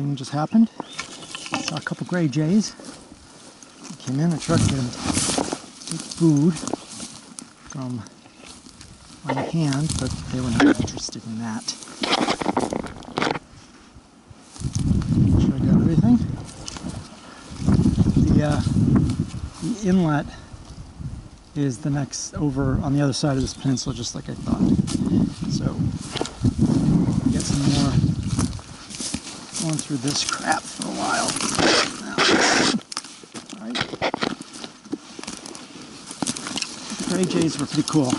thing just happened. Saw a couple gray jays. Came in the truck, gave them food from my hand, but they were not interested in that. Make sure I got everything. The inlet is the next over on the other side of this peninsula, just like I thought. So we'll get some more going through this crap for a while. Now, all right. The gray jays were pretty cool.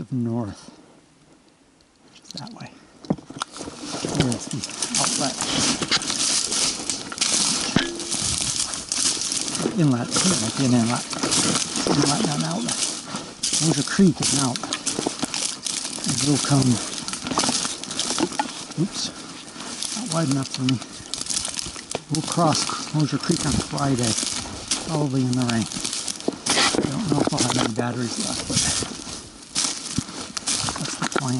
Of north, which is that way. There's the outlet. Inlet. It might be an inlet. It's an inlet, not an outlet. Moshier Creek is an outlet. It will come. Oops. Not wide enough for me. We'll cross Moshier Creek on Friday, probably in the rain. I don't know if I'll have any batteries left, but anyway, gray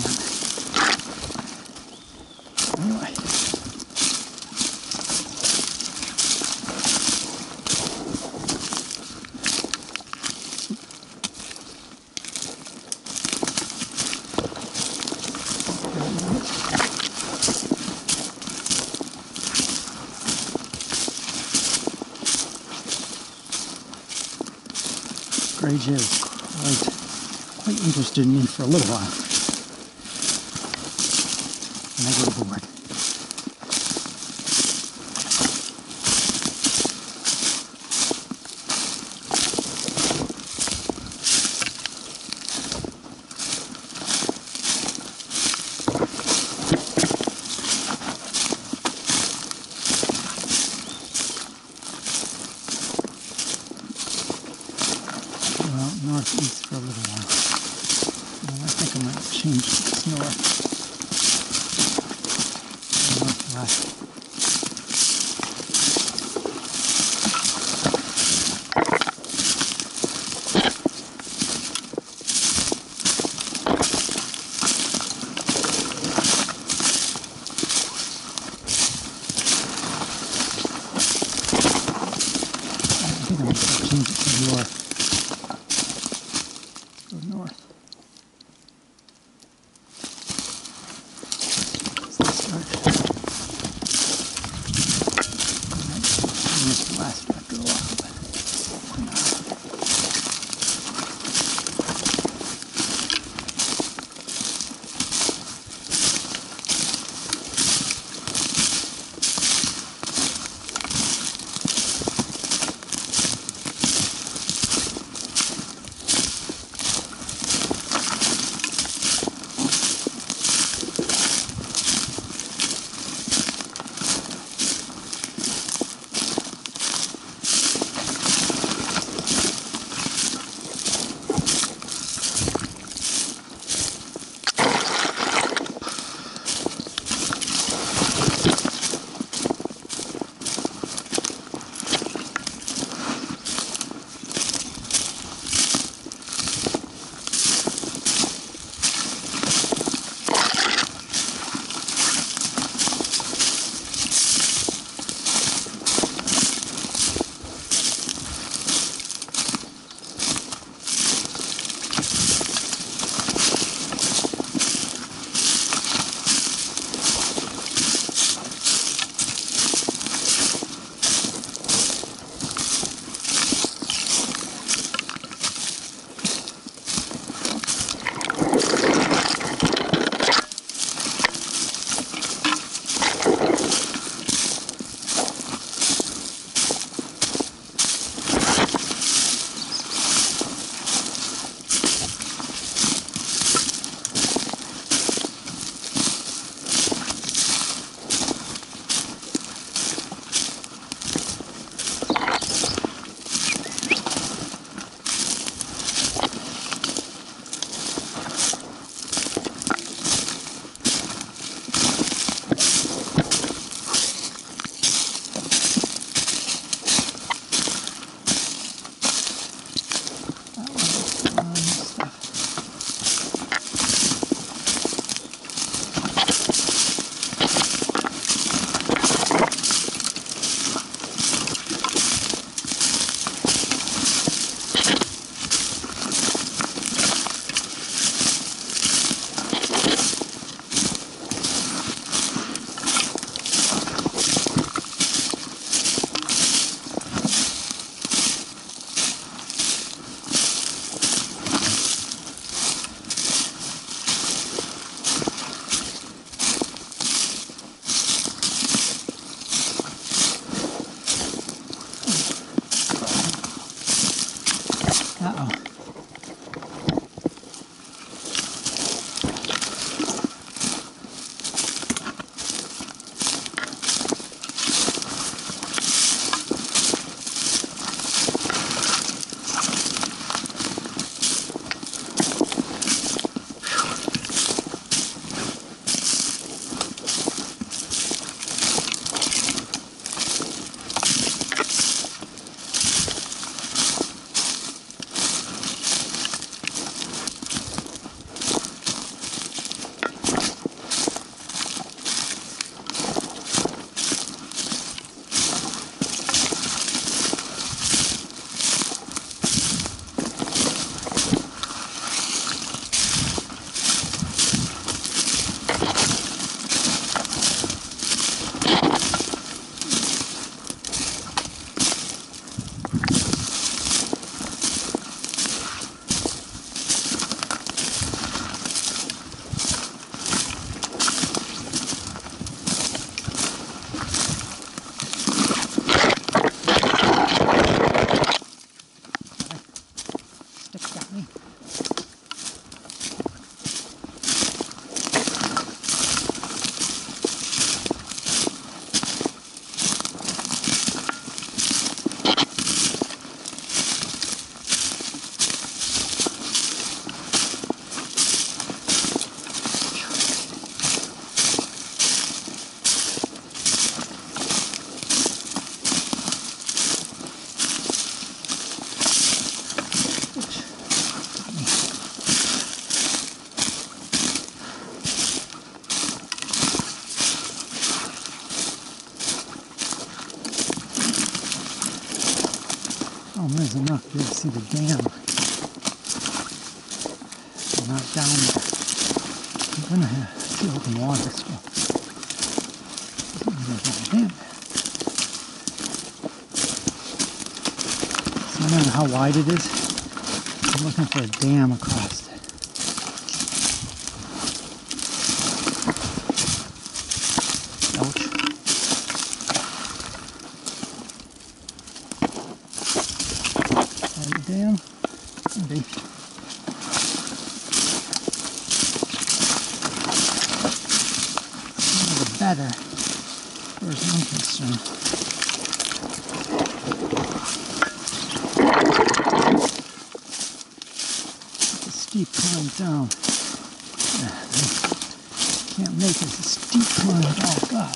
jay is quite interested in me for a little while. I go to the work. Well, northeast for a little while. And I think I might change this north. North. Let's start. is enough to see the dam. We're not down there. We're going to have to see open water, so so I don't know how wide it is. I'm looking for a dam across. Better, as far as I'm concerned. It's a steep climb down. Can't make it. It's a steep climb back up.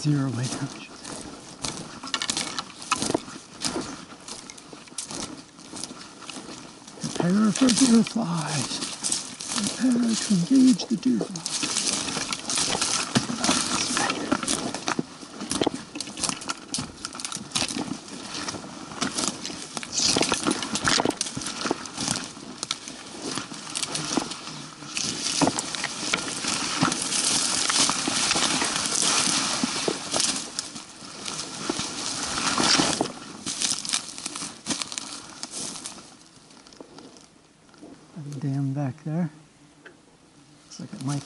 Zero way down. Prepare for deer flies. Prepare to engage the deer flies. There. Looks like it might be.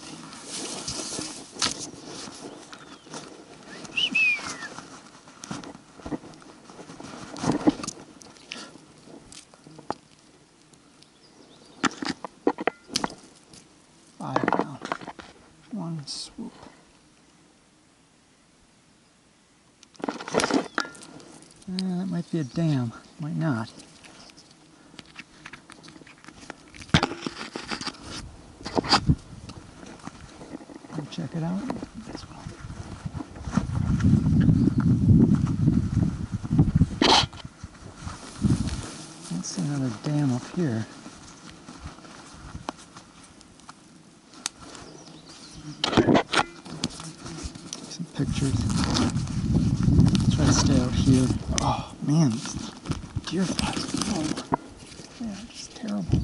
Five now. One swoop. That might be a dam. Might not. Check it out. That's well. Let's see another dam up here. Some pictures. Let's try to stay out here. Oh man, this deer flies. Oh, yeah, just terrible.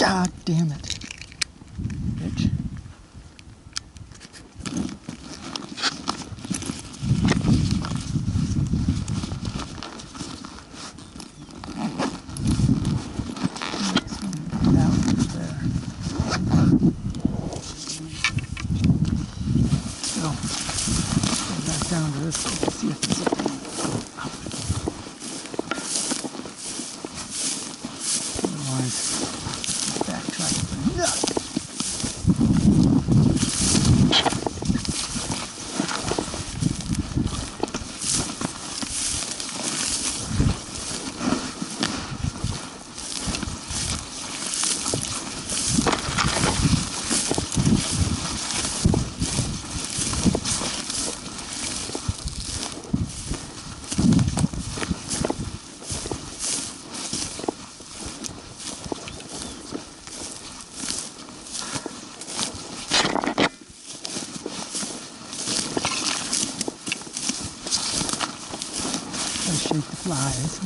God damn it, bitch. shoot the flies.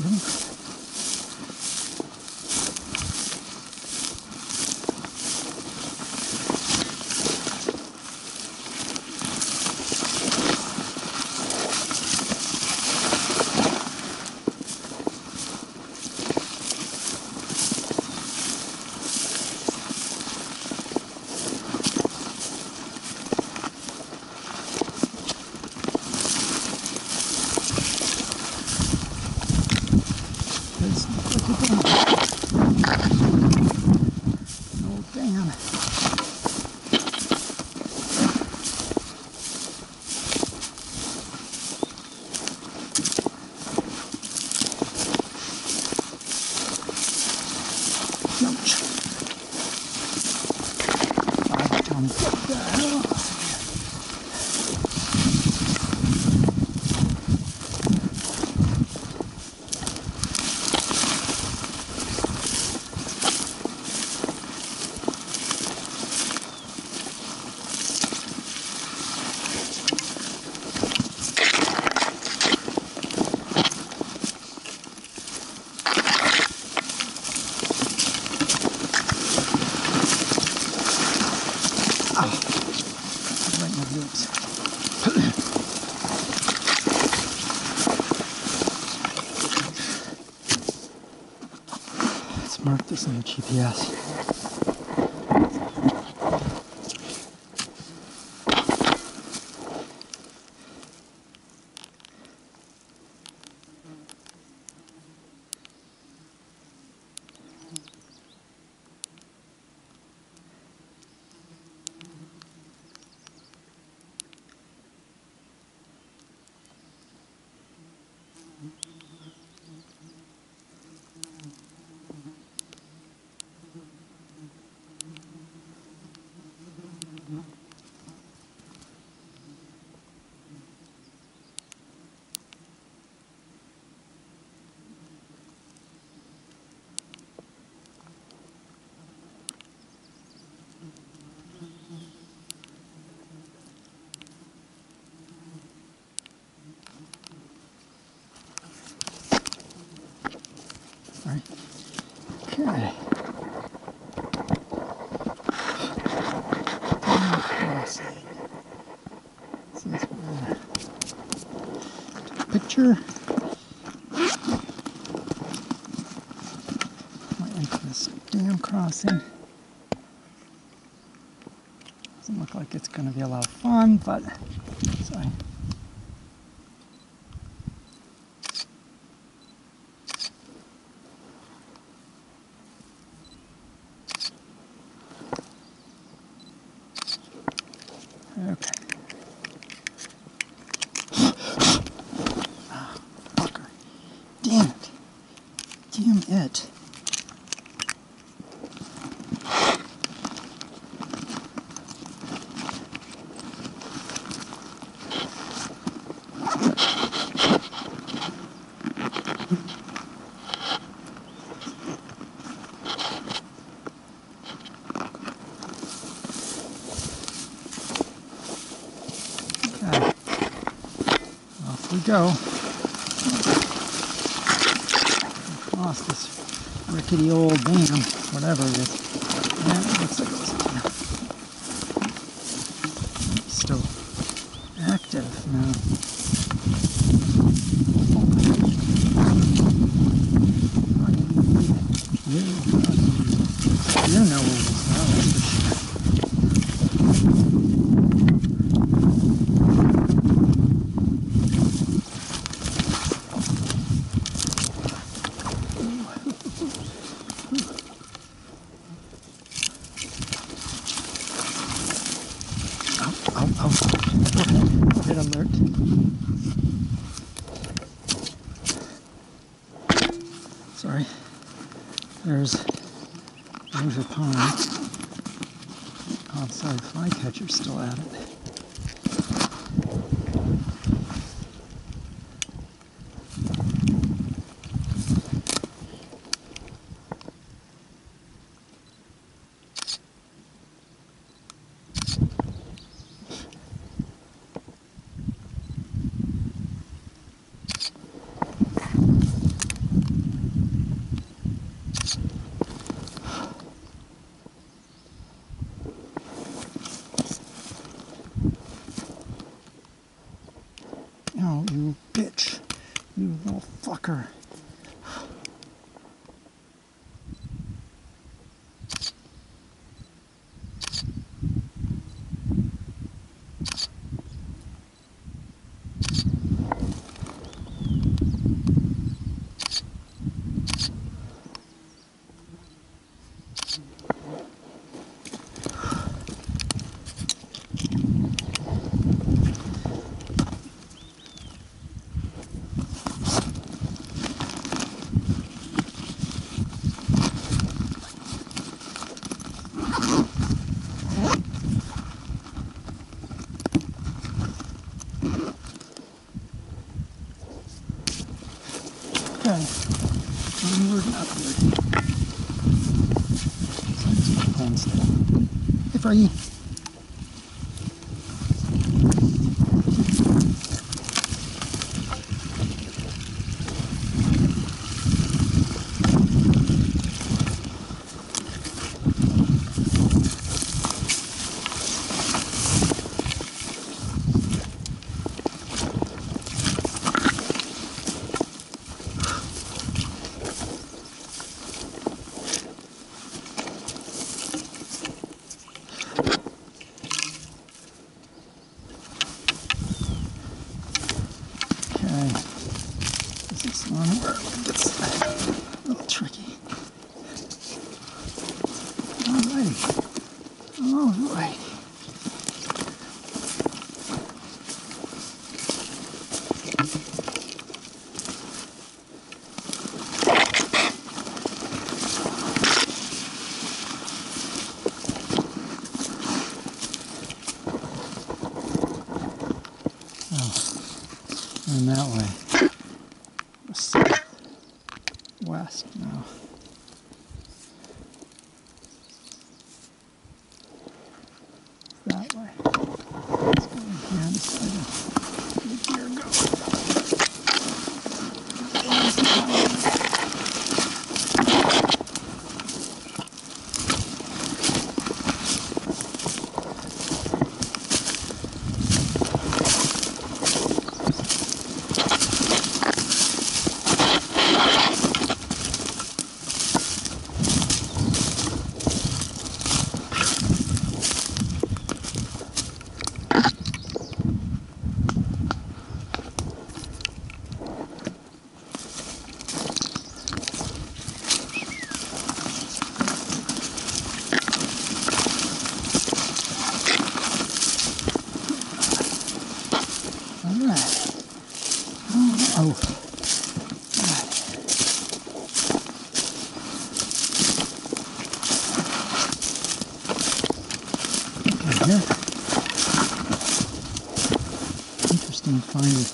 Let's mark this on the GPS. Picture. Might like this dam crossing. Doesn't look like it's going to be a lot of fun, but sorry. Okay. Go. Across this rickety old dam, whatever it is. Yeah, it looks like it was in there. It's still active now. You know where it's now, that's for sure. Sorry, there's Moshier Ponds. Olive-sided flycatcher still at it. you bitch. You little fucker. Hey, Froggy.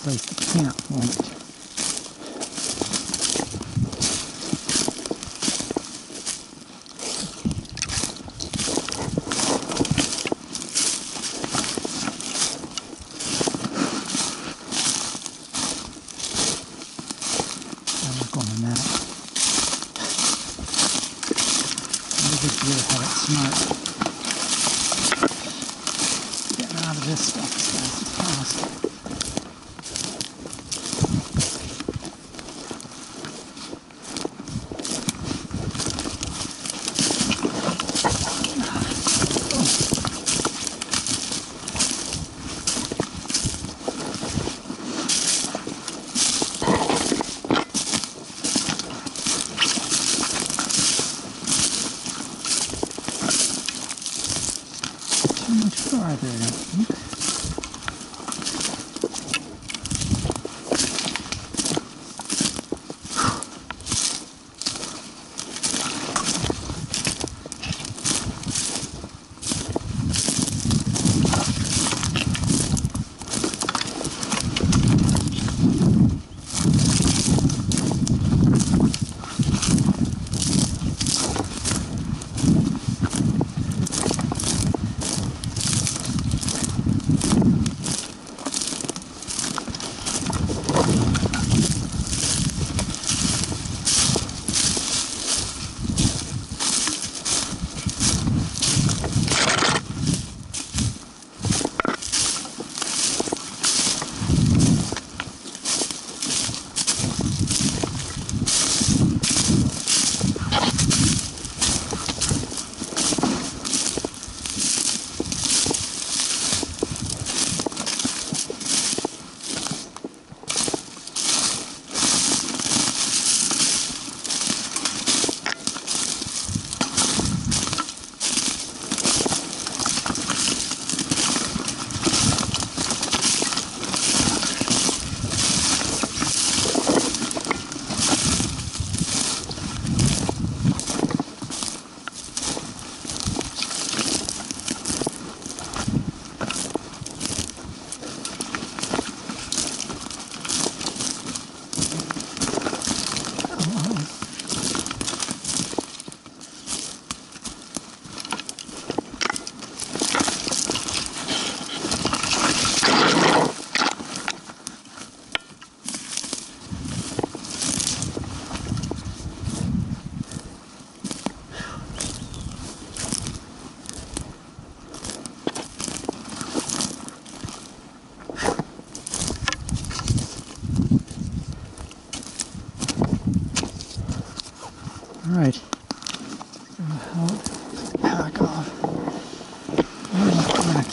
Place to camp, won't it? I'm not going to matter. I'm just really how it's smart. Getting out of this stuff as fast as possible.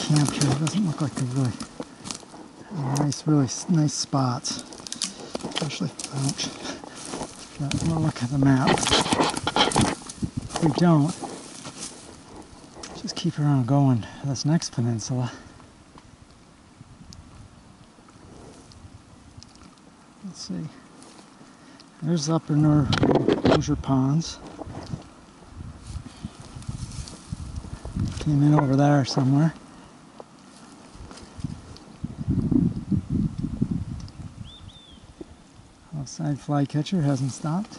Hampshire. It doesn't look like they would. Nice, really nice spots, especially French. But we'll look at the map. If we don't, just keep around going to this next peninsula. Let's see. There's the upper north Moshier Ponds. Came in over there somewhere. Olive-sided flycatcher hasn't stopped.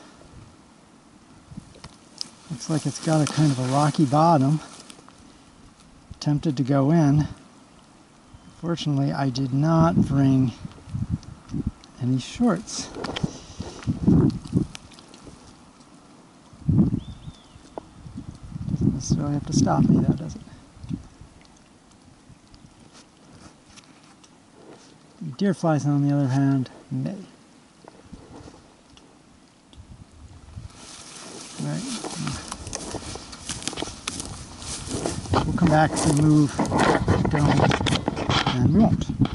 Looks like it's got a kind of a rocky bottom. Tempted to go in. Fortunately, I did not bring any shorts. Doesn't necessarily have to stop me though, does it? Deer flies, on the other hand, may. Right. We'll come back if we move down, and we won't.